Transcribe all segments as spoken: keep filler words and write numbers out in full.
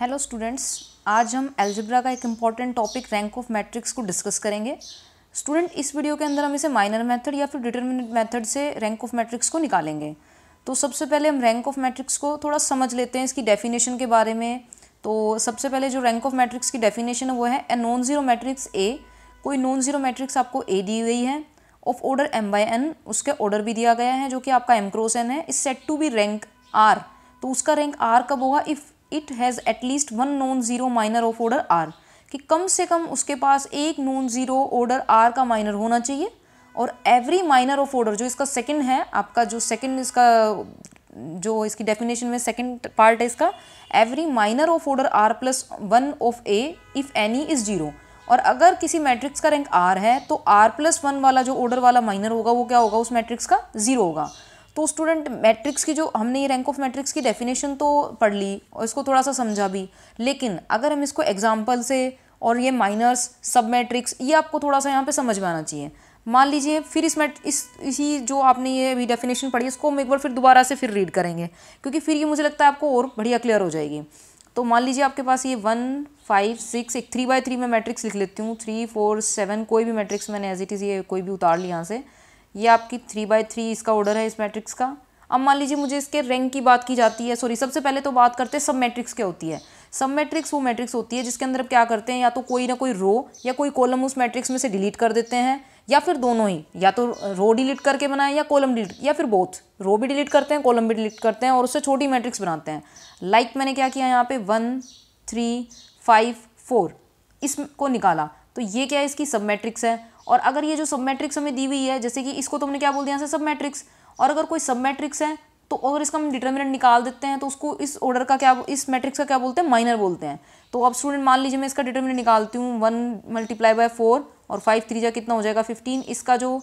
Hello students, आज हम algebra का एक important topic rank of matrix को डिस्कस करेंगे। स्टूडेंट, इस वीडियो के अंदर हम इसे माइनर मेथड या फिर डिटरमिनेंट मेथड से रैंक ऑफ मैट्रिक्स को निकालेंगे। तो सबसे पहले हम रैंक ऑफ मैट्रिक्स को थोड़ा समझ लेते हैं इसकी डेफिनेशन के बारे में। तो सबसे पहले जो रैंक ऑफ मैट्रिक्स की डेफिनेशन है वो है a non zero matrix A, कोई नॉन जीरो मैट्रिक्स आपको ए दी गई है of order M by N, उसके ऑर्डर भी दिया गया है जो कि आपका एम क्रॉस एन है, is set to be rank are. तो उसका रैंक आर कब होगा? If it has at least one non zero minor of order are, कि कम से कम उसके पास एक नॉन जीरो ऑर्डर आर का माइनर होना चाहिए। और एवरी माइनर ऑफ ऑर्डर, जो इसका सेकंड है, आपका जो सेकंड इसका जो इसकी डेफिनेशन में सेकंड पार्ट है इसका, every minor of order are plus one of A if any is zero. और अगर किसी मैट्रिक्स का रैंक आर है तो आर प्लस वन वाला जो ऑर्डर वाला माइनर होगा वो क्या होगा? उस मैट्रिक्स का जीरो होगा। तो स्टूडेंट, मैट्रिक्स की जो हमने ये रैंक ऑफ मैट्रिक्स की डेफिनेशन तो पढ़ ली और इसको थोड़ा सा समझा भी, लेकिन अगर हम इसको एग्जाम्पल से और ये माइनर्स सब मैट्रिक्स ये आपको थोड़ा सा यहाँ पे समझ में आना चाहिए। मान लीजिए फिर इस मैट इस इसी जो आपने ये भी डेफिनेशन पढ़ी इसको हम एक बार फिर दोबारा से फिर रीड करेंगे, क्योंकि फिर ये मुझे लगता है आपको और बढ़िया क्लियर हो जाएगी। तो मान लीजिए आपके पास ये वन फाइव सिक्स एक थ्री बाई थ्री में मैट्रिक्स लिख लेती हूँ, थ्री फोर सेवन कोई भी मैट्रिक्स मैंने एज इट इज़ ये कोई भी उतार ली यहाँ से। ये आपकी थ्री बाई थ्री इसका ऑर्डर है इस मैट्रिक्स का। अब मान लीजिए मुझे इसके रैंक की बात की जाती है, सॉरी सबसे पहले तो बात करते हैं सब मैट्रिक्स क्या होती है। सब मैट्रिक्स वो मैट्रिक्स होती है जिसके अंदर आप क्या करते हैं, या तो कोई ना कोई रो या कोई कॉलम उस मैट्रिक्स में से डिलीट कर देते हैं, या फिर दोनों ही, या तो रो डिलीट करके बनाए या कॉलम डिलीट, या फिर बोथ, रो भी डिलीट करते हैं कॉलम भी डिलीट करते हैं और उससे छोटी मैट्रिक्स बनाते हैं। लाइक like मैंने क्या किया यहाँ पे वन थ्री फाइव फोर इसको निकाला, तो ये क्या है? इसकी सब मैट्रिक्स है। और अगर ये जो सब मैट्रिक्स हमें दी हुई है, जैसे कि इसको तो हमने क्या बोल दिया यहाँ से सब मैट्रिक्स, और अगर कोई सब मैट्रिक्स है तो अगर इसका हम डिटरमिनेंट निकाल देते हैं तो उसको इस ऑर्डर का क्या, इस मैट्रिक्स का क्या बोलते हैं? माइनर बोलते हैं। तो अब स्टूडेंट मान लीजिए मैं इसका डिटरमिनेंट निकालती हूँ, वन मल्टीप्लाई बाय फोर और फाइव थ्री जा कितना हो जाएगा? फिफ्टीन। इसका जो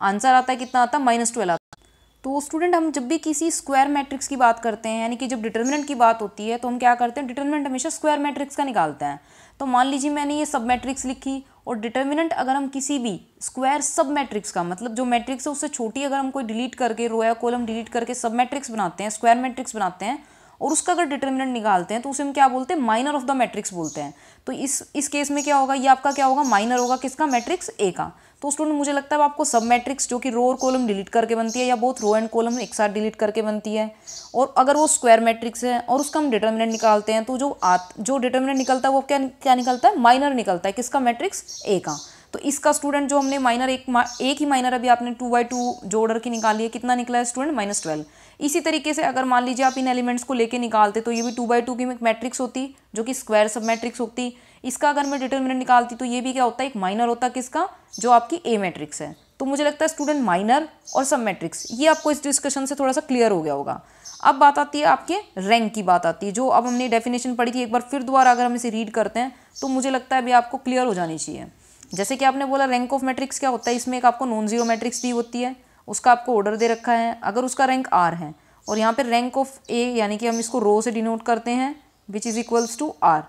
आंसर आता है कितना आता है? माइनस ट्वेल्व आता है। तो स्टूडेंट, हम जब भी किसी स्क्वायर मैट्रिक्स की बात करते हैं, यानी कि जब डिटरमिनेंट की बात होती है, तो हम क्या करते हैं? डिटरमिनेंट हमेशा स्क्वायर मैट्रिक्स का निकालते हैं। तो मान लीजिए मैंने ये सब मैट्रिक्स लिखी और डिटरमिनेंट अगर हम किसी भी स्क्वायर सब मैट्रिक्स का, मतलब जो मैट्रिक्स है उससे छोटी अगर हम कोई डिलीट करके रो या कॉलम डिलीट करके सब मैट्रिक्स बनाते हैं, स्क्वायर मैट्रिक्स बनाते हैं और उसका अगर डिटरमिनेंट निकालते हैं तो उसे हम क्या बोलते हैं? माइनर ऑफ द मैट्रिक्स बोलते हैं। तो इस इस केस में क्या होगा? ये आपका क्या होगा? माइनर होगा। किसका? मैट्रिक्स ए का। तो स्टूडेंट मुझे लगता है आपको सब मैट्रिक्स जो कि रो और कॉलम डिलीट करके बनती है या बोथ रो एंड कॉलम एक साथ डिलीट करके बनती है, और अगर वो स्क्वायर मैट्रिक्स है और उसका हम डिटरमिनेंट निकालते हैं तो जो आत जो डिटरमिनेंट निकलता है वो क्या क्या निकलता है? माइनर निकलता है। किसका? मैट्रिक्स ए का। तो इसका स्टूडेंट जो हमने माइनर एक एक ही माइनर अभी आपने टू बाई टू जो ऑर्डर की निकाली है कितना निकला है स्टूडेंट? Minus twelve. इसी तरीके से अगर मान लीजिए आप इन एलिमेंट्स को लेके निकालते तो ये भी टू बाई टू की मैट्रिक्स होती जो कि स्क्वायर सब मैट्रिक्स होती। इसका अगर मैं डिटरमिनेंट निकालती तो ये भी क्या होता है? एक माइनर होता। किसका? जो आपकी ए मैट्रिक्स है। तो मुझे लगता है स्टूडेंट माइनर और सब मैट्रिक्स ये आपको इस डिस्कशन से थोड़ा सा क्लियर हो गया होगा। अब बात आती है आपके रैंक की, बात आती है जो अब हमने डेफिनेशन पढ़ी थी, एक बार फिर दोबारा अगर हम इसे रीड करते हैं तो मुझे लगता है अभी आपको क्लियर हो जानी चाहिए। जैसे कि आपने बोला रैंक ऑफ मैट्रिक्स क्या होता है, इसमें एक आपको नॉन जीरो मैट्रिक्स दी होती है, उसका आपको ऑर्डर दे रखा है, अगर उसका रैंक आर है और यहाँ पर रैंक ऑफ ए यानी कि हम इसको रो से डिनोट करते हैं which is equals to are.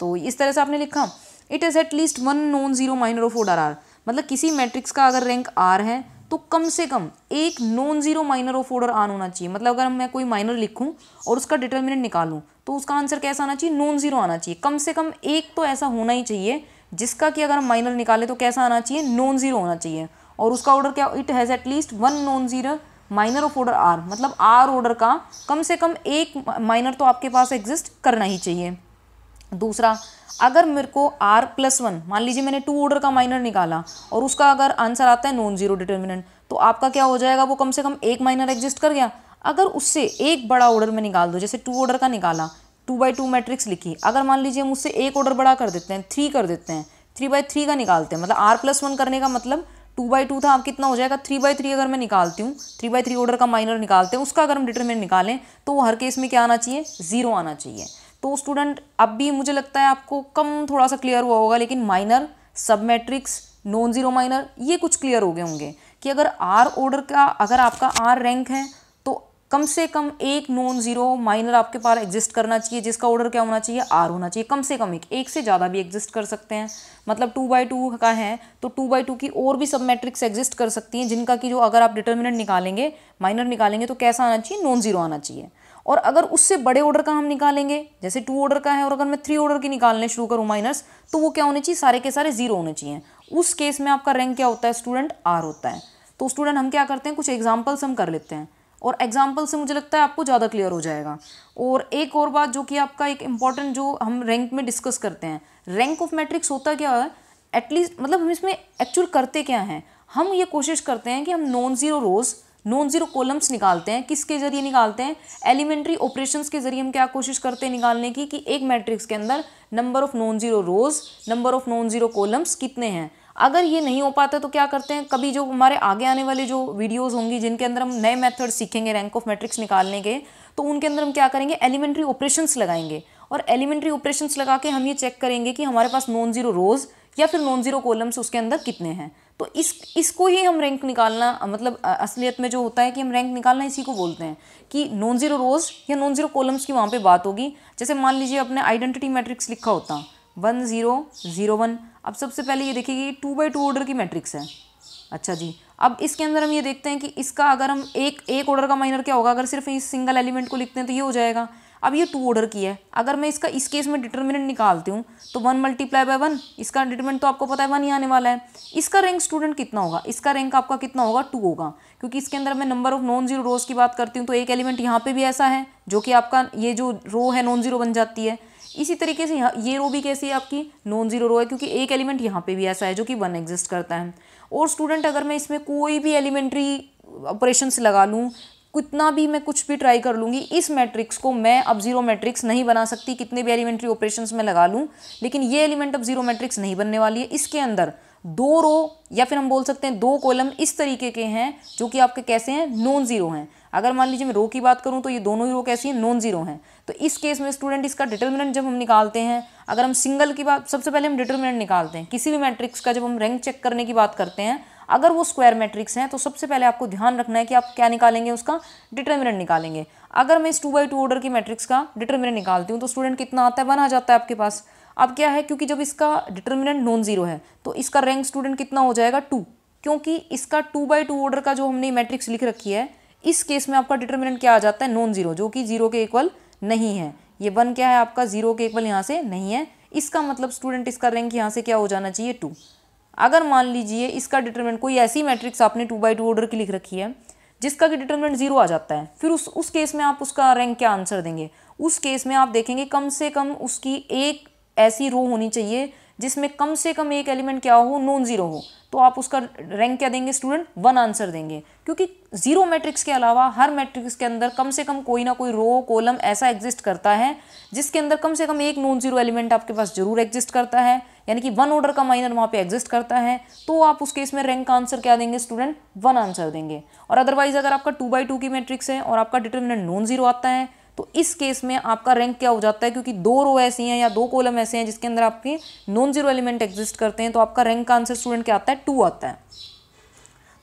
तो इस तरह से आपने लिखा it is at least one non zero minor of order are, मतलब किसी मैट्रिक्स का अगर रैंक आर है तो कम से कम एक non zero minor of order are होना चाहिए। मतलब अगर मैं कोई माइनर लिखूं और उसका डिटरमिनेंट निकालूं तो उसका आंसर कैसा आना चाहिए? नॉन जीरो आना चाहिए। कम से कम एक तो ऐसा होना ही चाहिए जिसका कि अगर हम माइनर निकालें तो कैसा आना चाहिए? नॉन जीरो होना चाहिए। और उसका ऑर्डर क्या? It has at least one non zero minor of order are, मतलब आर ऑर्डर का कम से कम एक माइनर तो आपके पास एग्जिस्ट करना ही चाहिए। दूसरा, अगर मेरे को आर प्लस वन, मान लीजिए मैंने टू ऑर्डर का माइनर निकाला और उसका अगर आंसर आता है नॉन जीरो डिटरमिनेंट, तो आपका क्या हो जाएगा? वो कम से कम एक माइनर एग्जिस्ट कर गया। अगर उससे एक बड़ा ऑर्डर में निकाल दो, जैसे टू ऑर्डर का निकाला, टू बाई टू मैट्रिक्स लिखी, अगर मान लीजिए हम उससे एक ऑर्डर बड़ा कर देते हैं, थ्री कर देते हैं, थ्री बाई थ्री का निकालते हैं, मतलब आर प्लस वन करने का मतलब टू बाई टू था, आप कितना हो जाएगा? थ्री बाई थ्री अगर मैं निकालती हूँ, थ्री बाई थ्री ऑर्डर का माइनर निकालते हैं, उसका अगर हम डिटरमिनेंट निकालें तो वो हर केस में क्या आना चाहिए? जीरो आना चाहिए। तो स्टूडेंट अब भी मुझे लगता है आपको कम थोड़ा सा क्लियर हुआ होगा, लेकिन माइनर सब मैट्रिक्स नॉन जीरो माइनर ये कुछ क्लियर हो गए होंगे कि अगर आर ऑर्डर का, अगर आपका आर रैंक है तो कम से कम एक नॉन जीरो माइनर आपके पास एग्जिस्ट करना चाहिए जिसका ऑर्डर क्या होना चाहिए? आर होना चाहिए। कम से कम एक, एक से ज़्यादा भी एग्जिस्ट कर सकते हैं, मतलब टू बाई टू का है तो टू बाई टू की और भी सब मैट्रिक्स एग्जिस्ट कर सकती हैं जिनका कि जो अगर आप डिटरमिनेंट निकालेंगे माइनर निकालेंगे तो कैसा आना चाहिए? नॉन जीरो आना चाहिए। और अगर उससे बड़े ऑर्डर का हम निकालेंगे, जैसे टू ऑर्डर का है और अगर मैं थ्री ऑर्डर की निकालने शुरू करूँ माइनस, तो वो क्या होने चाहिए, सारे के सारे जीरो होने चाहिए। उस केस में आपका रैंक क्या होता है स्टूडेंट, आर होता है। तो स्टूडेंट हम क्या करते हैं, कुछ एग्जाम्पल्स हम कर लेते हैं और एग्जाम्पल से मुझे लगता है आपको ज़्यादा क्लियर हो जाएगा। और एक और बात जो कि आपका एक इम्पॉर्टेंट जो हम रैंक में डिस्कस करते हैं, रैंक ऑफ मैट्रिक्स होता क्या है, एटलीस्ट मतलब हम इसमें एक्चुअल करते क्या हैं, हम ये कोशिश करते हैं कि हम non zero rows non zero columns निकालते हैं। किसके ज़रिए निकालते हैं, एलिमेंट्री ऑपरेशंस के ज़रिए। हम क्या कोशिश करते हैं निकालने की कि एक मैट्रिक्स के अंदर number of non zero rows, number of non zero columns कितने हैं। अगर ये नहीं हो पाता तो क्या करते हैं, कभी जो हमारे आगे आने वाले जो वीडियोस होंगी जिनके अंदर हम नए मेथड सीखेंगे रैंक ऑफ मैट्रिक्स निकालने के, तो उनके अंदर हम क्या करेंगे, एलिमेंट्री ऑपरेशंस लगाएंगे। और एलिमेंट्री ऑपरेशंस लगा के हम ये चेक करेंगे कि हमारे पास नॉन ज़ीरो रोज़ या फिर नॉन ज़ीरो कॉलम्स उसके अंदर कितने हैं। तो इस इसको ही हम रैंक निकालना, मतलब असलियत में जो होता है कि हम रैंक निकालना इसी को बोलते हैं कि नॉन ज़ीरो रोज़ या नॉन ज़ीरो कॉलम्स की वहाँ पे बात होगी। जैसे मान लीजिए अपने आइडेंटिटी मैट्रिक्स लिखा होता वन ज़ीरो ज़ीरो वन। अब सबसे पहले ये देखिए कि टू बाई टू ऑर्डर की मैट्रिक्स है। अच्छा जी, अब इसके अंदर हम ये देखते हैं कि इसका अगर हम एक एक ऑर्डर का माइनर क्या होगा, अगर सिर्फ इस सिंगल एलिमेंट को लिखते हैं तो ये हो जाएगा। अब ये टू ऑर्डर की है, अगर मैं इसका इस केस में डिटर्मिनेंट निकालती हूँ तो वन मल्टीप्लाई बाय वन, इसका डिटर्मिनेंट तो आपको पता है वन ही आने वाला है। इसका रैंक स्टूडेंट कितना होगा, इसका रैंक आपका कितना होगा, टू होगा, क्योंकि इसके अंदर मैं number of non zero rows की बात करती हूँ तो एक एलिमेंट यहाँ पे भी ऐसा है जो कि आपका ये जो रो है नॉन जीरो बन जाती है। इसी तरीके से यहाँ ये रो भी कैसी है आपकी, नॉन जीरो रो है, क्योंकि एक एलिमेंट यहाँ पे भी ऐसा है जो कि वन एग्जिस्ट करता है। और स्टूडेंट अगर मैं इसमें कोई भी एलिमेंट्री ऑपरेशंस लगा लूँ, कितना भी मैं कुछ भी ट्राई कर लूँगी, इस मैट्रिक्स को मैं अब जीरो मैट्रिक्स नहीं बना सकती, कितने भी एलिमेंट्री ऑपरेशंस में लगा लूँ, लेकिन ये एलिमेंट अब जीरो मैट्रिक्स नहीं बनने वाली है। इसके अंदर दो रो या फिर हम बोल सकते हैं दो कॉलम इस तरीके के हैं जो कि आपके कैसे हैं, नॉन ज़ीरो हैं। अगर मान लीजिए मैं रो की बात करूं तो ये दोनों ही रो कैसी हैं, नॉन ज़ीरो हैं। तो इस केस में स्टूडेंट इसका डिटर्मिनेंट जब हम निकालते हैं, अगर हम सिंगल की बात, सबसे पहले हम डिटर्मिनेंट निकालते हैं किसी भी मैट्रिक्स का, जब हम रैंक चेक करने की बात करते हैं, अगर वो स्क्वायर मैट्रिक्स हैं तो सबसे पहले आपको ध्यान रखना है कि आप क्या निकालेंगे, उसका डिटर्मिनेंट निकालेंगे। अगर मैं इस टू बाई टू ऑर्डर की मैट्रिक्स का डिटर्मिनेंट निकालती हूँ तो स्टूडेंट कितना आता है, वन आ जाता है आपके पास। अब क्या है, क्योंकि जब इसका डिटर्मिनेंट नॉन ज़ीरो है तो इसका रैंक स्टूडेंट कितना हो जाएगा, टू, क्योंकि इसका टू बाई टू ऑर्डर का जो हमने मैट्रिक्स लिख रखी है, इस केस में आपका डिटर्मिनेंट क्या आ जाता है, नॉन ज़ीरो, जो कि जीरो के इक्वल नहीं है। ये वन क्या है आपका, जीरो के इक्वल यहाँ से नहीं है। इसका मतलब स्टूडेंट इसका रैंक यहाँ से क्या हो जाना चाहिए, टू। अगर मान लीजिए इसका डिटर्मिनेंट कोई ऐसी मैट्रिक्स आपने टू बाई टू ऑर्डर की लिख रखी है जिसका कि डिटर्मिनेंट जीरो आ जाता है, फिर उस उस केस में आप उसका रैंक क्या आंसर देंगे, उस केस में आप देखेंगे कम से कम उसकी एक ऐसी रो होनी चाहिए जिसमें कम से कम एक एलिमेंट क्या हो, नॉन ज़ीरो हो, तो आप उसका रैंक क्या देंगे स्टूडेंट, वन आंसर देंगे। क्योंकि जीरो मैट्रिक्स के अलावा हर मैट्रिक्स के अंदर कम से कम कोई ना कोई रो कॉलम ऐसा एग्जिस्ट करता है जिसके अंदर कम से कम एक नॉन ज़ीरो एलिमेंट आपके पास जरूर एग्जिस्ट करता है, यानी कि वन ऑर्डर का माइनर वहाँ पे एग्जिस्ट करता है। तो आप उस केस में रैंक का आंसर क्या देंगे स्टूडेंट, वन आंसर देंगे। और अदरवाइज अगर आपका टू बाई टू की मैट्रिक्स है और आपका डिटर्मिनेंट नॉन ज़ीरो आता है तो इस केस में आपका रैंक क्या हो जाता है, क्योंकि दो रो ऐसी हैं या दो कॉलम ऐसे हैं जिसके अंदर आपके नॉन जीरो एलिमेंट एग्जिस्ट करते हैं, तो आपका रैंक का आंसर स्टूडेंट क्या आता है, टू आता है।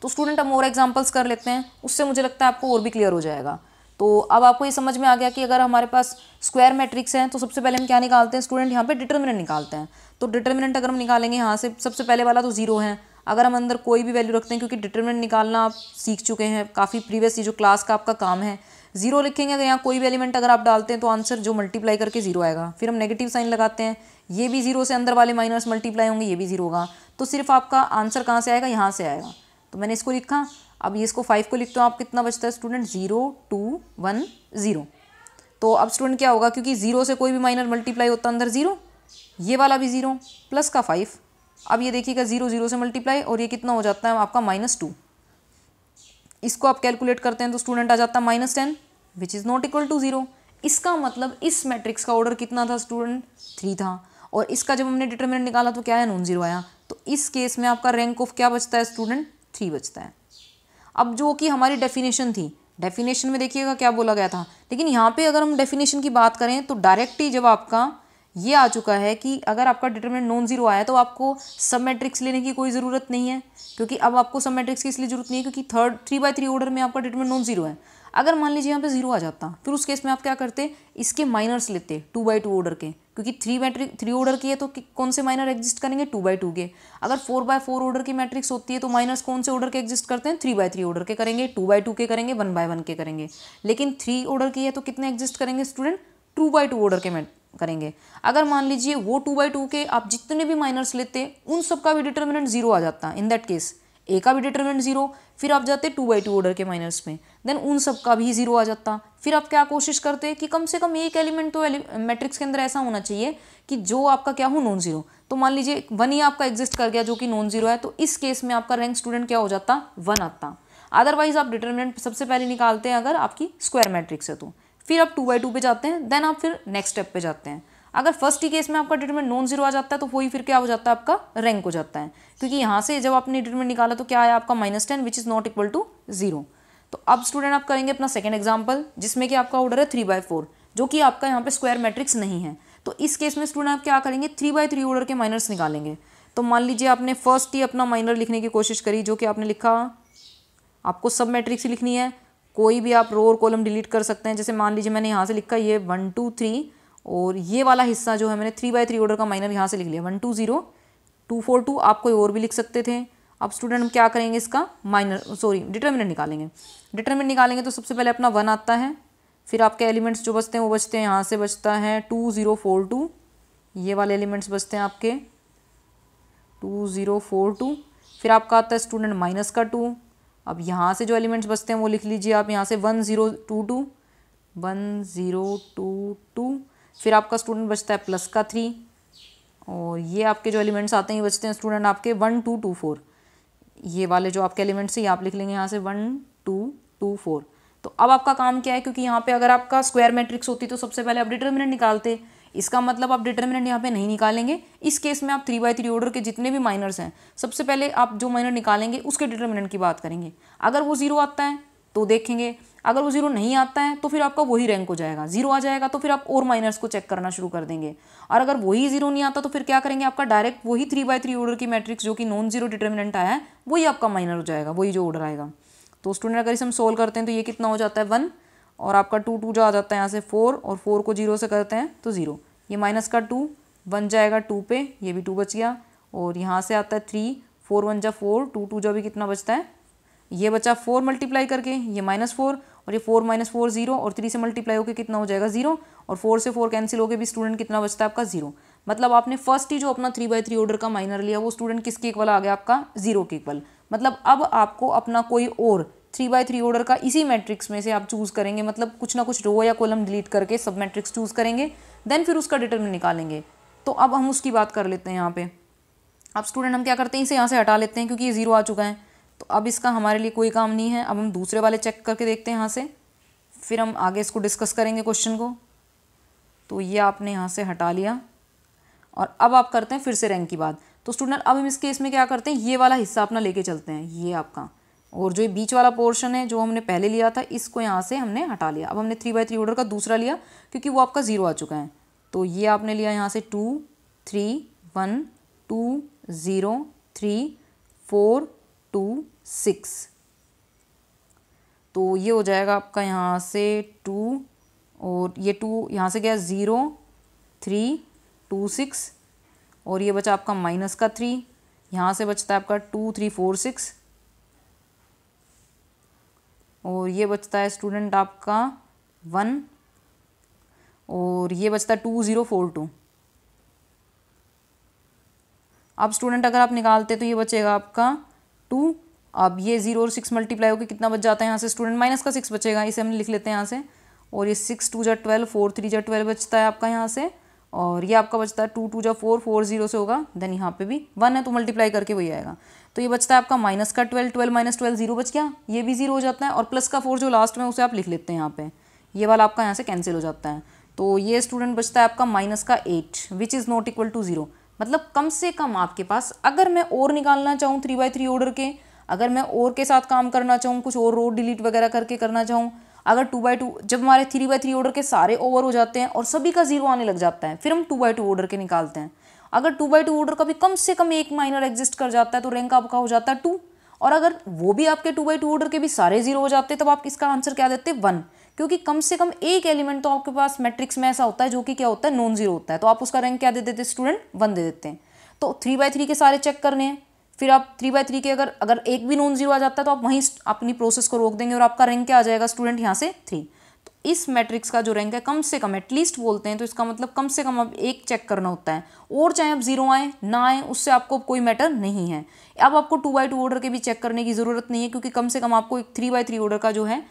तो स्टूडेंट हम और एग्जांपल्स कर लेते हैं, उससे मुझे लगता है आपको और भी क्लियर हो जाएगा। तो अब आपको ये समझ में आ गया कि अगर हमारे पास स्क्वायर मैट्रिक्स है तो सबसे पहले हम क्या निकालते हैं स्टूडेंट, यहाँ पे डिटर्मिनेंट निकालते हैं। तो डिटर्मिनेंट अगर हम निकालेंगे यहाँ से, सबसे पहले वाला तो जीरो है, अगर हम अंदर कोई भी वैल्यू रखते हैं, क्योंकि डिटर्मिनेंट निकालना आप सीख चुके हैं काफ़ी प्रीवियस, ये जो क्लास का आपका काम है, जीरो लिखेंगे अगर यहाँ कोई भी एलिमेंट अगर आप डालते हैं तो आंसर जो मल्टीप्लाई करके जीरो आएगा। फिर हम नेगेटिव साइन लगाते हैं, ये भी जीरो से अंदर वाले माइनस मल्टीप्लाई होंगे, ये भी जीरो होगा, तो सिर्फ आपका आंसर कहाँ से आएगा, यहाँ से आएगा। तो मैंने इसको लिखा, अब ये इसको फाइव को लिखते हो आप, कितना बचता है student, zero two one zero. तो अब स्टूडेंट क्या होगा, क्योंकि जीरो से कोई भी माइनर मल्टीप्लाई होता अंदर जीरो, ये वाला भी जीरो प्लस का फाइव। अब ये देखिएगा जीरो जीरो से मल्टीप्लाई और ये कितना हो जाता है आपका माइनस टू। इसको आप कैलकुलेट करते हैं तो स्टूडेंट आ जाता है minus ten which is not equal to zero. इसका मतलब इस मैट्रिक्स का ऑर्डर कितना था स्टूडेंट, थ्री था, और इसका जब हमने डिटर्मिनेंट निकाला तो क्या है, नॉन जीरो आया। तो इस केस में आपका रैंक ऑफ क्या बचता है स्टूडेंट, थ्री बचता है। अब जो कि हमारी डेफिनेशन थी, डेफिनेशन में देखिएगा क्या बोला गया था, लेकिन यहाँ पे अगर हम डेफिनेशन की बात करें तो डायरेक्ट ही जब आपका ये आ चुका है कि अगर आपका डिटर्मिनेंट नॉन जीरो आया तो आपको सब मैट्रिक्स लेने की कोई ज़रूरत नहीं है, क्योंकि अब आपको सब मैट्रिक्स की इसलिए ज़रूरत नहीं है क्योंकि third three by three order में आपका डिटर्मिनेंट नॉन जीरो है। अगर मान लीजिए यहाँ पे जीरो आ जाता, फिर उस केस में आप क्या करते, इसके माइनर्स लेते टू बाई टू ऑर्डर के, क्योंकि थ्री मैट्रिक थ्री ऑर्डर की है तो कौन से माइनर एग्जिस्ट करेंगे, टू बाई टू के। अगर फोर बाय फोर ऑर्डर की मैट्रिक्स होती है तो माइनर्स कौन से ऑर्डर के एग्जिस्ट करते हैं, थ्री बाय थ्री ऑर्डर के करेंगे, टू बाय टू के करेंगे, वन बाय वन के करेंगे। लेकिन थ्री ऑर्डर की है तो कितने एग्जिस्ट करेंगे student, two by two order के करेंगे। अगर मान लीजिए वो टू बाई टू के आप जितने भी माइनर्स लेते हैं उन सबका भी डिटर्मिनेंट जीरो आ जाता है, इन दैट केस ए का भी डिटर्मिनेंट जीरो, फिर आप जाते टू बाई टू ऑर्डर के माइनर्स में, देन उन सब का भी जीरो आ जाता। फिर आप क्या कोशिश करते हैं कि कम से कम एक एलिमेंट तो मैट्रिक्स के अंदर ऐसा होना चाहिए कि जो आपका क्या हो, नॉन जीरो। तो मान लीजिए वन ही आपका एग्जिस्ट कर गया जो कि नॉन जीरो है, तो इस केस में आपका रैंक स्टूडेंट क्या हो जाता, वन आता। अदरवाइज आप डिटर्मिनेंट सबसे पहले निकालते हैं अगर आपकी स्क्वायर मैट्रिक्स है तो, फिर आप टू बाई टू पे जाते हैं, देन आप फिर नेक्स्ट स्टेप पे जाते हैं। अगर फर्स्ट ही केस में आपका डिटरमिनेंट नॉन जीरो आ जाता है तो वही फिर क्या हो जाता है, आपका रैंक हो जाता है। क्योंकि यहाँ से जब आपने डिटरमिनेंट निकाला तो क्या आया आपका minus ten which is not equal to zero. तो अब स्टूडेंट आप करेंगे अपना सेकंड एग्जाम्पल जिसमें कि आपका ऑर्डर है थ्री बाय फोर, जो कि आपका यहाँ पे स्क्वायर मैट्रिक्स नहीं है। तो इस केस में स्टूडेंट आप क्या करेंगे, थ्री बाय थ्री ऑर्डर के माइनर्स निकालेंगे। तो मान लीजिए आपने फर्स्ट ही अपना माइनर लिखने की कोशिश करी, जो कि आपने लिखा, आपको सब मैट्रिक्स ही लिखनी है, कोई भी आप रो और कॉलम डिलीट कर सकते हैं। जैसे मान लीजिए मैंने यहाँ से लिखा ये वन टू थ्री, और ये वाला हिस्सा जो है मैंने थ्री बाई थ्री ऑर्डर का माइनर यहाँ से लिख लिया one two zero two four two, आप कोई और भी लिख सकते थे। अब स्टूडेंट हम क्या करेंगे, इसका माइनर सॉरी डिटरमिनेंट निकालेंगे। डिटरमिनेंट निकालेंगे तो सबसे पहले अपना वन आता है, फिर आपके एलिमेंट्स जो बचते हैं वो बचते हैं, यहाँ से बचता है टू ज़ीरो फोर टू, ये वाले एलिमेंट्स बचते हैं आपके टू ज़ीरो फोर टू। फिर आपका आता है स्टूडेंट माइनस का टू। अब यहाँ से जो एलिमेंट्स बचते हैं वो लिख लीजिए आप, यहाँ से one zero two two one zero two two. फिर आपका स्टूडेंट बचता है प्लस का थ्री, और ये आपके जो एलिमेंट्स आते हैं ये बचते हैं स्टूडेंट आपके वन टू टू फोर, ये वाले जो आपके एलिमेंट्स हैं ये आप लिख लेंगे यहाँ से वन टू टू फोर। तो अब आपका काम क्या है, क्योंकि यहाँ पे अगर आपका स्क्वायर मैट्रिक्स होती तो सबसे पहले आप डिटरमिनेंट निकालते, इसका मतलब आप डिटरमिनेंट यहाँ पे नहीं निकालेंगे। इस केस में आप थ्री बाई थ्री ऑर्डर के जितने भी माइनर्स हैं सबसे पहले आप जो माइनर निकालेंगे उसके डिटरमिनेंट की बात करेंगे। अगर वो जीरो आता है तो देखेंगे, अगर वो जीरो नहीं आता है तो फिर आपका वही रैंक हो जाएगा, जीरो आ जाएगा तो फिर आप और माइनर्स को चेक करना शुरू कर देंगे। और अगर वही जीरो नहीं आता तो फिर क्या करेंगे, आपका डायरेक्ट वही थ्री बाई थ्री ऑर्डर की मैट्रिक्स जो कि नॉन जीरो डिटरमिनेंट आया है वही आपका माइनर हो जाएगा, वही जो ऑर्डर आएगा। तो स्टूडेंट अगर इसे हम सोल्व करते हैं तो ये कितना हो जाता है, वन, और आपका टू टू जो आ जाता है यहाँ से फोर, और फोर को जीरो से करते हैं तो ज़ीरो, ये माइनस का टू, वन जाएगा टू पे, ये भी टू बच गया, और यहाँ से आता है थ्री, फोर वन जा फोर, टू टू जो भी कितना बचता है ये बचा फोर मल्टीप्लाई करके, ये माइनस फोर, और ये फोर माइनस फोर जीरो, और थ्री से मल्टीप्लाई होकर कितना हो जाएगा जीरो, और फोर से फोर कैंसिल होकर भी स्टूडेंट कितना बचता है आपका जीरो। मतलब आपने फर्स्ट ही जो अपना थ्री बाई थ्री ऑर्डर का माइनर लिया वो स्टूडेंट किसके इक्वल आ गया, आपका जीरो के इक्वल। मतलब अब आपको अपना कोई और थ्री बाई थ्री ऑर्डर का इसी मैट्रिक्स में से आप चूज़ करेंगे, मतलब कुछ ना कुछ रो या कॉलम डिलीट करके सब मैट्रिक्स चूज़ करेंगे, देन फिर उसका डिटरमिनेंट निकालेंगे। तो अब हम उसकी बात कर लेते हैं। यहाँ पे अब स्टूडेंट हम क्या करते हैं, इसे यहाँ से हटा लेते हैं क्योंकि ये जीरो आ चुका है, तो अब इसका हमारे लिए कोई काम नहीं है। अब हम दूसरे वाले चेक करके देखते हैं यहाँ से, फिर हम आगे इसको डिस्कस करेंगे क्वेश्चन को। तो ये आपने यहाँ से हटा लिया, और अब आप करते हैं फिर से रैंक की बात। तो स्टूडेंट अब हम इस केस में क्या करते हैं, ये वाला हिस्सा अपना लेके चलते हैं, ये आपका, और जो ये बीच वाला पोर्शन है जो हमने पहले लिया था इसको यहाँ से हमने हटा लिया। अब हमने थ्री बाई थ्री ऑर्डर का दूसरा लिया क्योंकि वो आपका जीरो आ चुका है, तो ये आपने लिया यहाँ से two three one two zero three four two six, तो ये हो जाएगा आपका यहाँ से टू, और ये टू यहाँ से गया ज़ीरो थ्री टू सिक्स, और ये बचा आपका माइनस का थ्री, यहाँ से बचता है आपका टू थ्री फोर सिक्स, और ये बचता है स्टूडेंट आपका वन, और ये बचता है टू ज़ीरो फोर टू। अब स्टूडेंट अगर आप निकालते तो ये बचेगा आपका टू, अब ये ज़ीरो और सिक्स मल्टीप्लाई होकर कितना बच जाता है यहाँ से स्टूडेंट, माइनस का सिक्स बचेगा, इसे हम लिख लेते हैं यहाँ से, और ये सिक्स टू जा ट्वेल्व, फोर थ्री जा ट्वेल्व बचता है आपका यहाँ से, और ये आपका बचता है टू टू जा फोर, फोर जीरो से होगा, देन यहाँ पे भी वन है तो मल्टीप्लाई करके वही आएगा। तो ये बचता है आपका माइनस का twelve, twelve minus twelve zero बच गया, ये भी जीरो हो जाता है, और प्लस का फोर जो लास्ट में उसे आप लिख लेते हैं यहाँ पे, ये वाला आपका यहाँ से कैंसिल हो जाता है। तो ये स्टूडेंट बचता है आपका माइनस का eight which is not equal to zero. मतलब कम से कम आपके पास अगर मैं और निकालना चाहूँ थ्री बाई थ्री ऑर्डर के, अगर मैं और के साथ काम करना चाहूँ, कुछ और रोड डिलीट वगैरह करके करना चाहूँ, अगर टू बाई टू, जब हमारे थ्री बाई थ्री ऑर्डर के सारे ओवर हो जाते हैं और सभी का जीरो आने लग जाता है फिर हम टू बाई टू ऑर्डर के निकालते हैं। अगर टू बाई टू ऑर्डर का भी कम से कम एक माइनर एग्जिस्ट कर जाता है तो रैंक आपका हो जाता है टू, और अगर वो भी आपके टू बाई टू ऑर्डर के भी सारे जीरो हो जाते तब आप इसका आंसर क्या देते, वन, क्योंकि कम से कम एक एलिमेंट तो आपके पास मैट्रिक्स में ऐसा होता है जो कि क्या होता है, नॉन जीरो होता है। तो आप उसका रैंक क्या दे देते स्टूडेंट, वन दे देते हैं। तो थ्री बाई थ्री के सारे चेक करने हैं, फिर आप थ्री बाई थ्री के अगर अगर एक भी नॉन जीरो आ जाता है तो आप वहीं अपनी प्रोसेस को रोक देंगे और आपका रैंक क्या आ जाएगा स्टूडेंट यहाँ से, थ्री। तो इस मैट्रिक्स का जो रैंक है कम से कम, एटलीस्ट बोलते हैं तो इसका मतलब कम से कम आप एक चेक करना होता है, और चाहे आप जीरो आए ना आए उससे आपको कोई मैटर नहीं है। अब आपको टू बाई टू ऑर्डर के भी चेक करने की ज़रूरत नहीं है क्योंकि कम से कम आपको एक थ्री बाई थ्री ऑर्डर का जो है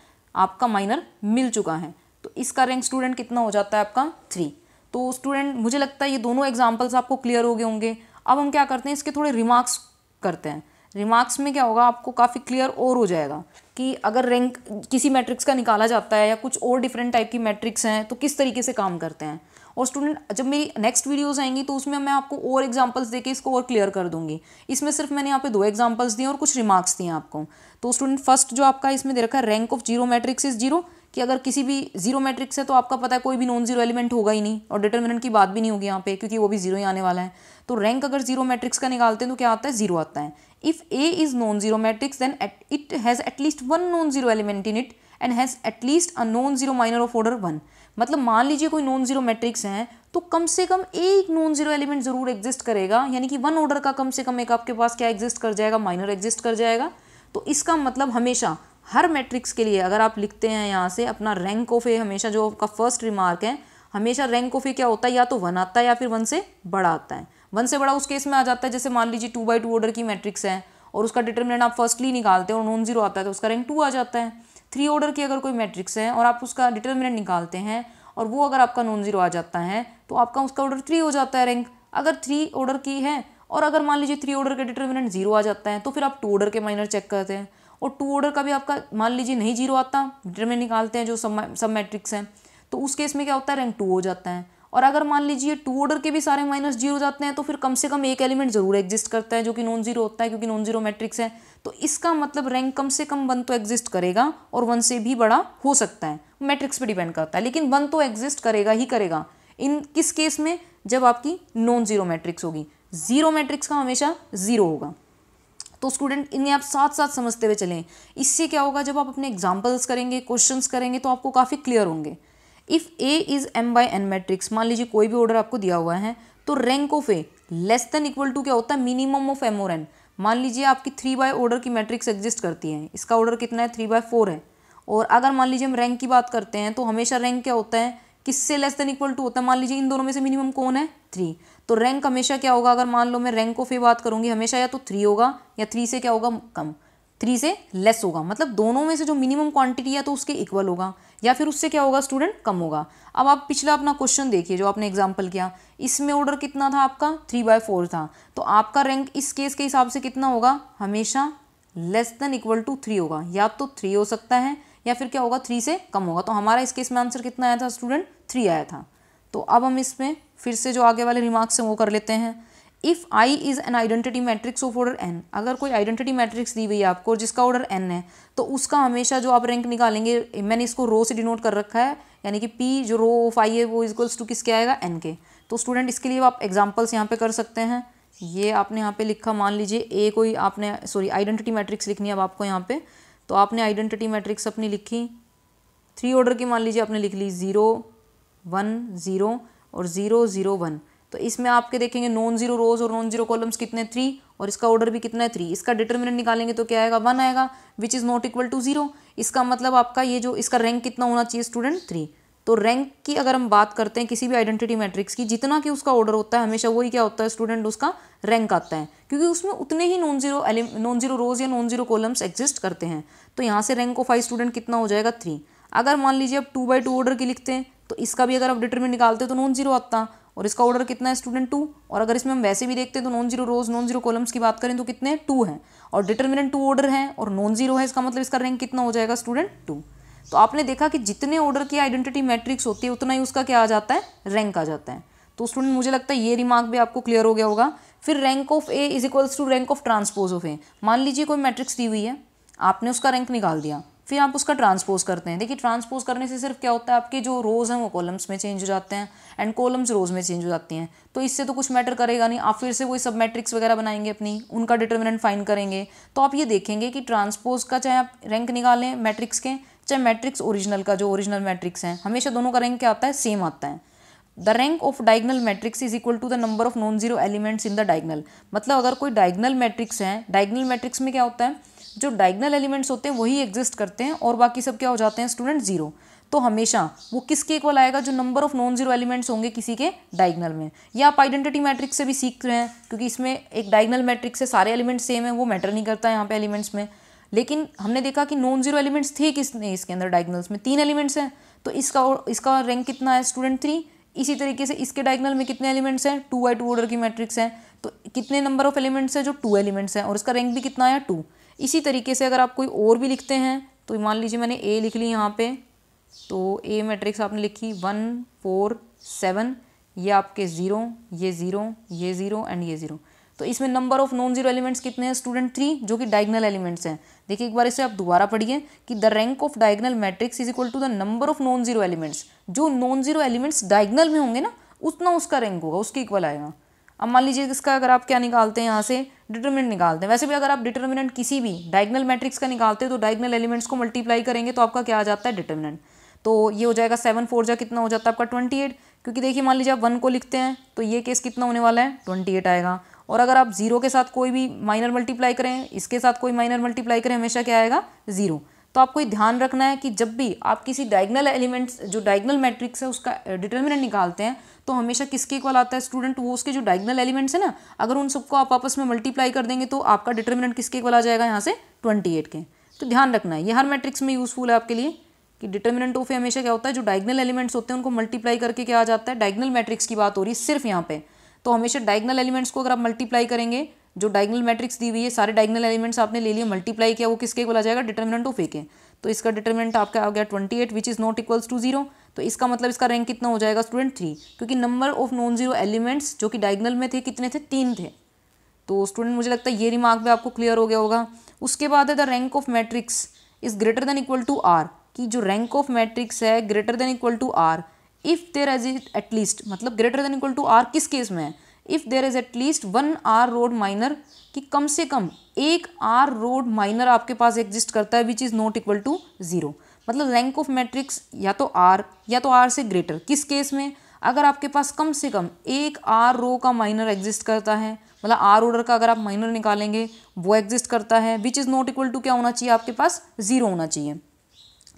आपका माइनर मिल चुका है। तो इसका रैंक स्टूडेंट कितना हो जाता है आपका, थ्री। तो स्टूडेंट मुझे लगता है ये दोनों एग्जाम्पल्स आपको क्लियर हो गए होंगे। अब हम क्या करते हैं, इसके थोड़े रिमार्क्स करते हैं। रिमार्क्स में क्या होगा, आपको काफ़ी क्लियर और हो जाएगा कि अगर रैंक किसी मैट्रिक्स का निकाला जाता है या कुछ और डिफरेंट टाइप की मैट्रिक्स हैं तो किस तरीके से काम करते हैं। और स्टूडेंट जब मेरी नेक्स्ट वीडियोस आएंगी तो उसमें मैं आपको और एग्जांपल्स देके इसको और क्लियर कर दूंगी। इसमें सिर्फ मैंने यहाँ पे दो एग्जांपल्स दिए और कुछ रिमार्क्स दिए आपको। तो स्टूडेंट फर्स्ट जो आपका इसमें दे रखा है, rank of zero matrix is zero, कि अगर किसी भी जीरो मैट्रिक्स है तो आपका पता है कोई भी नॉन जीरो एलिमेंट होगा ही नहीं और डिटर्मिनेंट की बात भी नहीं होगी यहाँ पे क्योंकि वो भी जीरो ही आने वाला है। तो रैंक अगर जीरो मैट्रिक्स का निकालते हैं तो क्या आता है, जीरो आता है। If A is non zero matrix then it has at least one non zero element in it and has at least a non zero minor of order one. मतलब मान लीजिए कोई नॉन जीरो मैट्रिक्स है तो कम से कम एक नॉन जीरो एलिमेंट ज़रूर एग्जिस्ट करेगा, यानी कि वन ऑर्डर का कम से कम एक आपके पास क्या एग्जिस्ट कर जाएगा, माइनर एग्जिस्ट कर जाएगा। तो इसका मतलब हमेशा हर मैट्रिक्स के लिए अगर आप लिखते हैं यहाँ से अपना रैंक ऑफ ए, हमेशा जो आपका फर्स्ट रिमार्क है, हमेशा रैंक ऑफ ए क्या होता है, या तो वन आता है या फिर वन से बड़ा आता है। वन से बड़ा उस केस में आ जाता है जैसे मान लीजिए टू बाई टू ऑर्डर की मैट्रिक्स है और उसका डिटरमिनेंट आप फर्स्टली निकालते हैं और नॉन जीरो आता है तो उसका रैंक टू आ जाता है। थ्री ऑर्डर की अगर कोई मैट्रिक्स है और आप उसका डिटरमिनेंट निकालते हैं और वो अगर आपका नॉन जीरो आ जाता है तो आपका उसका ऑर्डर थ्री हो जाता है रैंक। अगर थ्री ऑर्डर की है और अगर मान लीजिए थ्री ऑर्डर के डिटरमिनेंट जीरो आ जाता है तो फिर आप टू ऑर्डर के माइनर चेक करते हैं। और टू ऑर्डर का भी आपका मान लीजिए नहीं जीरो आता, डिटरमिनेंट निकालते हैं जो सब सब मैट्रिक्स हैं, तो उस केस में क्या होता है, रैंक टू हो जाता है। और अगर मान लीजिए टू ऑर्डर के भी सारे माइनस जीरो जाते हैं तो फिर कम से कम एक एलिमेंट ज़रूर एग्जिस्ट करता है जो कि नॉन जीरो होता है क्योंकि नॉन जीरो मैट्रिक्स है। तो इसका मतलब रैंक कम से कम वन तो एग्जिस्ट करेगा और वन से भी बड़ा हो सकता है, मैट्रिक्स पर डिपेंड करता है, लेकिन वन तो एग्जिस्ट करेगा ही करेगा। इन किस केस में, जब आपकी नॉन जीरो मैट्रिक्स होगी। जीरो मैट्रिक्स का हमेशा जीरो होगा। तो स्टूडेंट इन्हें आप साथ साथ समझते हुए चलें, इससे क्या होगा, जब आप अपने एग्जाम्पल्स करेंगे, क्वेश्चंस करेंगे तो आपको काफ़ी क्लियर होंगे। If A is m by n matrix, मान लीजिए कोई भी ऑर्डर आपको दिया हुआ है तो rank of A less than equal to क्या होता है, मिनिमम ऑफ एम और एन। मान लीजिए आपकी थ्री बाय ऑर्डर की मैट्रिक्स एग्जिस्ट करती है, इसका ऑर्डर कितना है, थ्री बाय फोर है। और अगर मान लीजिए हम रैंक की बात करते हैं तो हमेशा रैंक क्या होता है, किससे लेस देन इक्वल टू होता है। मान लीजिए इन दोनों में से मिनिमम कौन है, थ्री। तो रैंक हमेशा क्या होगा, अगर मान लो मैं रैंक ऑफ ए बात करूंगी, हमेशा या तो थ्री होगा या थ्री से क्या होगा, कम, थ्री से लेस होगा। मतलब दोनों में से जो मिनिमम क्वांटिटी है तो उसके इक्वल होगा या फिर उससे क्या होगा स्टूडेंट, कम होगा। अब आप पिछला अपना क्वेश्चन देखिए जो आपने एग्जाम्पल किया, इसमें ऑर्डर कितना था आपका, थ्री बाय फोर था। तो आपका रैंक इस केस के हिसाब से कितना होगा, हमेशा less than equal to three होगा, या तो थ्री हो सकता है या फिर क्या होगा, थ्री से कम होगा। तो हमारा इस केस में आंसर कितना आया था स्टूडेंट, थ्री आया था। तो अब हम इसमें फिर से जो आगे वाले रिमार्क्स हैं वो कर लेते हैं। If I is an identity matrix of order n, अगर कोई आइडेंटिटी मैट्रिक्स दी हुई है आपको जिसका ऑर्डर एन है तो उसका हमेशा जो आप रैंक निकालेंगे, मैंने इसको रो से डिनोट कर रखा है, यानी कि पी जो रो ऑफ आई है वो इक्वल्स टू किसके आएगा, एन के। तो स्टूडेंट इसके लिए आप एग्जाम्पल्स यहाँ पर कर सकते हैं। ये आपने यहाँ पर लिखा, मान लीजिए ए कोई आपने सॉरी आइडेंटिटी मैट्रिक्स लिखनी है अब आपको यहाँ पर, तो आपने आइडेंटिटी मैट्रिक्स अपनी लिखी थ्री ऑर्डर की, मान लीजिए आपने लिख ली ज़ीरो वन ज़ीरो और ज़ीरो ज़ीरो वन। तो इसमें आपके देखेंगे नॉन जीरो रोज और नॉन जीरो कॉलम्स कितने, थ्री, और इसका ऑर्डर भी कितना है, थ्री। इसका डिटरमिनेंट निकालेंगे तो क्या आएगा, वन आएगा, which is not equal to zero. इसका मतलब आपका ये जो इसका रैंक कितना होना चाहिए स्टूडेंट, थ्री। तो रैंक की अगर हम बात करते हैं किसी भी आइडेंटिटी मैट्रिक्स की, जितना कि उसका ऑर्डर होता है हमेशा वही क्या होता है स्टूडेंट, उसका रैंक आता है क्योंकि उसमें उतने ही non zero non zero rows या नॉन जीरो कॉलम्स एग्जिस्ट करते हैं। तो यहाँ से रैंक ऑफ आई स्टूडेंट कितना हो जाएगा, थ्री। अगर मान लीजिए आप टू बाई टू ऑर्डर की लिखते हैं तो इसका भी अगर आप डिटरमिनेंट निकालते हैं तो नॉन जीरो आता, और इसका ऑर्डर कितना है स्टूडेंट, टू। और अगर इसमें हम वैसे भी देखते हैं तो non zero rows non zero columns की बात करें तो कितने हैं, टू हैं, और डिटरमिनेंट टू ऑर्डर है और नॉन जीरो है, इसका मतलब इसका रैंक कितना हो जाएगा स्टूडेंट, टू। तो आपने देखा कि जितने ऑर्डर की आइडेंटिटी मैट्रिक्स होती है उतना ही उसका क्या आ जाता है, रैंक आ जाता है। तो स्टूडेंट मुझे लगता है ये रिमार्क भी आपको क्लियर हो गया होगा। फिर rank of A is equals to rank of transpose of A, मान लीजिए कोई मैट्रिक्स दी हुई है, आपने उसका रैंक निकाल दिया फिर आप उसका ट्रांसपोज करते हैं। देखिए ट्रांसपोज करने से सिर्फ क्या होता है, आपके जो रोज़ हैं वो कॉलम्स में चेंज हो जाते हैं एंड कॉलम्स रोज़ में चेंज हो जाती हैं, तो इससे तो कुछ मैटर करेगा नहीं। आप फिर से वही सब मैट्रिक्स वगैरह बनाएंगे अपनी, उनका डिटर्मिनेंट फाइंड करेंगे। तो आप ये देखेंगे कि ट्रांसपोज का चाहे आप रैंक निकालें मैट्रिक्स के, चाहे मैट्रिक्स ओरिजिनल का, जो ओरिजिनल मैट्रिक्स है हमेशा दोनों का रैंक क्या आता है, सेम आता है। The rank of diagonal matrix is equal to the number of non zero elements in the diagonal. मतलब अगर कोई डायगनल मैट्रिक्स है, डायगनल मैट्रिक्स में क्या होता है, जो डायगनल एलिमेंट्स होते हैं वही एग्जिस्ट करते हैं और बाकी सब क्या हो जाते हैं स्टूडेंट, जीरो। तो हमेशा वो किसके इक्वल आएगा, जो number of non zero elements होंगे किसी के डायगनल में। या आप आइडेंटिटी मैट्रिक्स से भी सीख रहे हैं, क्योंकि इसमें एक डायगनल मैट्रिक्स है, सारे एलिमेंट्स सेम है, वो मैटर नहीं करता है यहाँ पे एलिमेंट्स में। लेकिन हमने देखा कि नॉन जीरो एलिमेंट्स थे किसने, इसके अंदर डायगनल्स में तीन एलिमेंट्स हैं, तो इसका इसका रैंक कितना है स्टूडेंट, थ्री। इसी तरीके से इसके डायगनल में कितने एलिमेंट्स हैं, टू बाई टू ऑर्डर की मैट्रिक्स है, तो कितने नंबर ऑफ एलिमेंट्स हैं, जो टू एलिमेंट्स हैं, और इसका रैंक भी कितना आया, टू। इसी तरीके से अगर आप कोई और भी लिखते हैं, तो मान लीजिए मैंने ए लिख ली यहाँ पे, तो ए मैट्रिक्स आपने लिखी वन फोर सेवन, ये आपके ज़ीरो, ये ज़ीरो, ये ज़ीरो एंड ये ज़ीरो। तो इसमें number of non zero elements कितने हैं स्टूडेंट, थ्री, जो कि डायगनल एलिमेंट्स हैं। देखिए एक बार इसे आप दोबारा पढ़िए कि the rank of diagonal matrix is equal to the number of non zero elements. जो नॉन जीरो एलिमेंट्स डायगनल में होंगे ना उतना उसका रैंक होगा, उसके इक्वल आएगा। अब मान लीजिए इसका अगर आप क्या निकालते हैं, यहाँ से डिटर्मिनेंट निकालते हैं। वैसे भी अगर आप डिटर्मिनेंट किसी भी डायगनल मैट्रिक्स का निकालते हैं तो डायगनल एलिमेंट्स को मल्टीप्लाई करेंगे तो आपका क्या आ जाता है, डिटर्मिनेंट। तो ये हो जाएगा सेवन फोर जा कितना हो जाता है आपका, ट्वेंटी एट। क्योंकि देखिए मान लीजिए आप वन को लिखते हैं तो ये केस कितना होने वाला है, ट्वेंटी एट आएगा। और अगर आप जीरो के साथ कोई भी माइनर मल्टीप्लाई करें, इसके साथ कोई माइनर मल्टीप्लाई करें, हमेशा क्या आएगा, जीरो। तो आपको ये ध्यान रखना है कि जब भी आप किसी डायगनल एलिमेंट्स, जो डायगनल मैट्रिक्स है उसका डिटर्मिनेंट निकालते हैं तो हमेशा किसके इक्वल आता है स्टूडेंट, वो उसके जो डायगनल एलिमेंट्स है ना, अगर उन सबको आप आपस में मल्टीप्लाई कर देंगे तो आपका डिटर्मिनेंट किसके इक्वल आ जाएगा, यहाँ से अट्ठाईस के। तो ध्यान रखना है, ये हर मैट्रिक्स में यूजफुल है आपके लिए कि डिटर्मिनेंट ऑफ ए हमेशा क्या होता है, जो डायगनल एलिमेंट्स होते हैं उनको मल्टीप्लाई करके क्या आ जाता है, डायगनल मैट्रिक्स की बात हो रही है सिर्फ यहाँ पे। तो हमेशा डायगनल एलिमेंट्स को अगर आप मल्टीप्लाई करेंगे, जो डायगनल मैट्रिक्स दी हुई है सारे डायगनल एलिमेंट्स आपने ले लिए, मल्टीप्लाई किया, वो किसके इक्वल आ जाएगा, डिटर्मिनेंट ऑफ ए के। तो इसका डिटर्मिनेंट आपका आ गया अट्ठाईस which is not equals to zero. तो इसका मतलब इसका रैंक कितना हो जाएगा स्टूडेंट, थ्री, क्योंकि number of non zero elements जो कि डायगनल में थे कितने थे, तीन थे। तो स्टूडेंट मुझे लगता है ये रिमार्क भी आपको क्लियर हो गया होगा। उसके बाद है the rank of matrix is greater than equal to r, कि जो रैंक ऑफ मैट्रिक्स है greater than equal to r if there is at least, मतलब greater than equal to r किस केस में है, if there is at least one r rowed minor, कि कम से कम एक आर रोड माइनर आपके पास एग्जिस्ट करता है which is not equal to zero. मतलब रैंक ऑफ मैट्रिक्स या तो आर या तो आर से ग्रेटर, किस केस में अगर आपके पास कम से कम एक आर रो का माइनर एग्जिस्ट करता है, मतलब आर ऑर्डर का अगर आप माइनर निकालेंगे वो एग्जिस्ट करता है, which is not equal to क्या होना चाहिए आपके पास, जीरो होना चाहिए।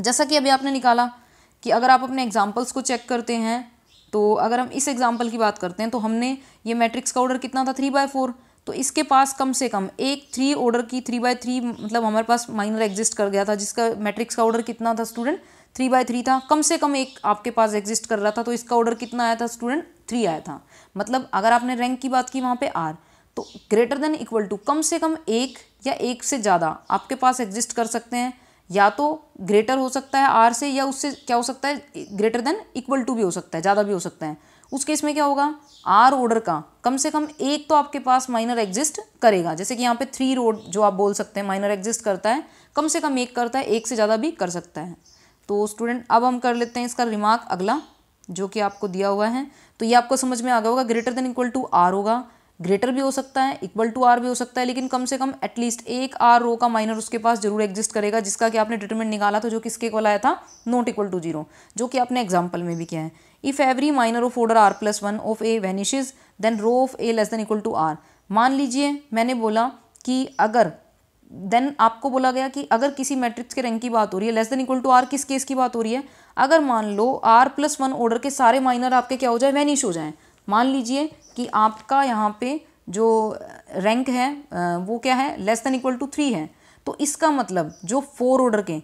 जैसा कि अभी आपने निकाला कि अगर आप अपने एग्जाम्पल्स को चेक करते हैं, तो अगर हम इस एग्जाम्पल की बात करते हैं तो हमने ये मैट्रिक्स का ऑर्डर कितना था, थ्री बाय फोर, तो इसके पास कम से कम एक थ्री ऑर्डर की थ्री बाय थ्री मतलब हमारे पास माइनर एग्जिस्ट कर गया था, जिसका मैट्रिक्स का ऑर्डर कितना था स्टूडेंट, थ्री बाय थ्री था, कम से कम एक आपके पास एग्जिस्ट कर रहा था। तो इसका ऑर्डर कितना आया था स्टूडेंट, थ्री आया था। मतलब अगर आपने रैंक की बात की वहाँ पर आर, तो ग्रेटर देन इक्वल टू कम से कम एक या एक से ज़्यादा आपके पास एग्जिस्ट कर सकते हैं, या तो ग्रेटर हो सकता है आर से, या उससे क्या हो सकता है, ग्रेटर देन इक्वल टू भी हो सकता है, ज़्यादा भी हो सकता है। उस केस में क्या होगा, आर ऑर्डर का कम से कम एक तो आपके पास माइनर एग्जिस्ट करेगा, जैसे कि यहाँ पे थ्री रोड जो आप बोल सकते हैं माइनर एग्जिस्ट करता है, कम से कम एक करता है, एक से ज़्यादा भी कर सकता है। तो स्टूडेंट अब हम कर लेते हैं इसका रिमार्क अगला जो कि आपको दिया हुआ है। तो ये आपको समझ में आ गया होगा, greater than equal to r होगा, ग्रेटर भी हो सकता है, इक्वल टू आर भी हो सकता है, लेकिन कम से कम एटलीस्ट एक आर रो का माइनर उसके पास जरूर एग्जिस्ट करेगा, जिसका कि आपने डिटरमिनेंट निकाला था जो किसके इक्वल आया था, नॉट इक्वल टू जीरो, जो कि आपने एग्जांपल में भी किया है। If every minor of order are plus one of A vanishes then rho of A less than equal to r. मान लीजिए मैंने बोला कि अगर देन आपको बोला गया कि अगर किसी मैट्रिक्स के रैंक की बात हो रही है, less than equal to r किस केस की बात हो रही है, अगर मान लो आर प्लस वन ऑर्डर के सारे माइनर आपके क्या हो जाए, वैनिश हो जाएँ। मान लीजिए कि आपका यहाँ पे जो रैंक है वो क्या है, less than equal to three है, तो इसका मतलब जो फोर ऑर्डर के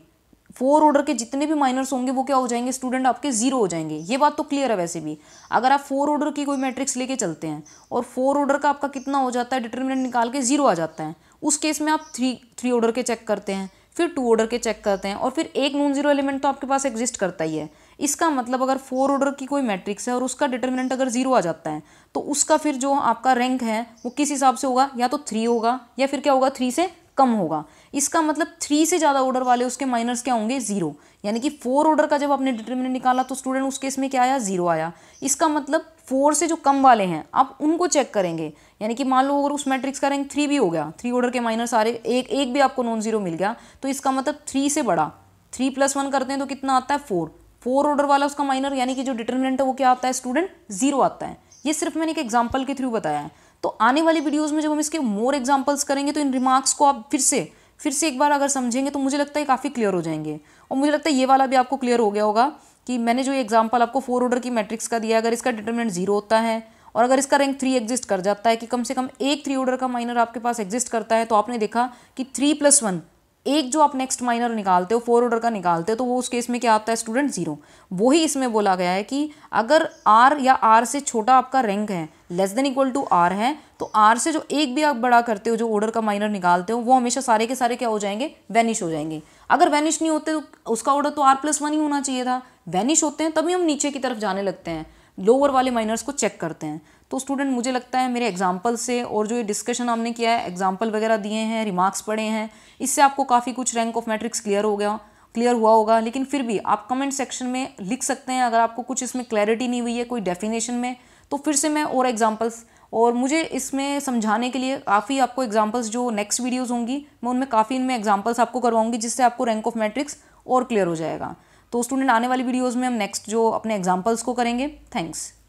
फोर ऑर्डर के जितने भी माइनर्स होंगे वो क्या हो जाएंगे स्टूडेंट, आपके जीरो हो जाएंगे। ये बात तो क्लियर है। वैसे भी अगर आप फोर ऑर्डर की कोई मैट्रिक्स लेके चलते हैं और फोर ऑर्डर का आपका कितना हो जाता है, डिटर्मिनेंट निकाल के जीरो आ जाता है, उस केस में आप थ्री थ्री ऑर्डर के चेक करते हैं, फिर टू ऑर्डर के चेक करते हैं, और फिर एक नॉन जीरो एलिमेंट तो आपके पास एग्जिस्ट करता ही है। इसका मतलब अगर फोर ऑर्डर की कोई मैट्रिक्स है और उसका डिटर्मिनेंट अगर जीरो आ जाता है तो उसका फिर जो आपका रैंक है वो किस हिसाब से होगा, या तो थ्री होगा या फिर क्या होगा, थ्री से कम होगा। इसका मतलब थ्री से ज़्यादा ऑर्डर वाले उसके माइनर्स क्या होंगे, जीरो। यानी कि फोर ऑर्डर का जब आपने डिटरमिनेंट निकाला तो स्टूडेंट उस केस में क्या आया, जीरो आया। इसका मतलब फोर से जो कम वाले हैं आप उनको चेक करेंगे। यानी कि मान लो अगर उस मैट्रिक्स का रैंक थ्री भी हो गया, थ्री ऑर्डर के माइनर सारे, एक एक भी आपको नॉन जीरो मिल गया, तो इसका मतलब थ्री से बड़ा, थ्री प्लस वन करते हैं तो कितना आता है, फोर। फोर ऑर्डर वाला उसका माइनर यानी कि जो डिटरमिनेंट है वो क्या आता है स्टूडेंट, जीरो आता है। ये सिर्फ मैंने एक एग्जाम्पल के थ्रू बताया है। तो आने वाली वीडियोज़ में जब हम इसके मोर एग्जाम्पल्स करेंगे तो इन रिमार्क्स को आप फिर से फिर से एक बार अगर समझेंगे तो मुझे लगता है काफ़ी क्लियर हो जाएंगे। और मुझे लगता है ये वाला भी आपको क्लियर हो गया होगा कि मैंने जो एग्जाम्पल आपको फोर ऑर्डर की मैट्रिक्स का दिया, अगर इसका डिटरमिनेंट जीरो होता है और अगर इसका रैंक थ्री एग्जिस्ट कर जाता है कि कम से कम एक थ्री ऑर्डर का माइनर आपके पास एग्जिस्ट करता है, तो आपने देखा कि थ्री प्लस वन, एक जो आप नेक्स्ट माइनर निकालते हो फोर ऑर्डर का निकालते हो, तो वो उस केस में क्या आता है स्टूडेंट, जीरो। वही इसमें बोला गया है कि अगर आर या आर से छोटा आपका रैंक है, less than equal to r है, तो आर से जो एक भी आप बड़ा करते हो, जो ऑर्डर का माइनर निकालते हो, वो हमेशा सारे के सारे क्या हो जाएंगे, वैनिश हो जाएंगे। अगर वैनिश नहीं होते तो उसका ऑर्डर तो आर प्लस वन ही होना चाहिए था। वैनिश होते हैं तभी हम नीचे की तरफ जाने लगते हैं, लोअर वाले माइनर्स को चेक करते हैं। तो स्टूडेंट मुझे लगता है मेरे एग्जाम्पल से और जो ये डिस्कशन हमने किया है, एग्जाम्पल वगैरह दिए हैं, रिमार्क्स पढ़े हैं, इससे आपको काफ़ी कुछ रैंक ऑफ मैट्रिक्स क्लियर हो गया क्लियर हुआ होगा। लेकिन फिर भी आप कमेंट सेक्शन में लिख सकते हैं अगर आपको कुछ इसमें क्लैरिटी नहीं हुई है कोई डेफिनेशन में, तो फिर से मैं और एग्जाम्पल्स और मुझे इसमें समझाने के लिए काफ़ी आपको एग्जाम्पल्स जो नेक्स्ट वीडियोज़ होंगी मैं उनमें काफ़ी इनमें एग्जाम्पल्स आपको करवाऊंगी, जिससे आपको रैंक ऑफ मैट्रिक्स और क्लियर हो जाएगा। तो स्टूडेंट आने वाली वीडियोज़ में हम नेक्स्ट जो अपने एग्जाम्पल्स को करेंगे। थैंक्स।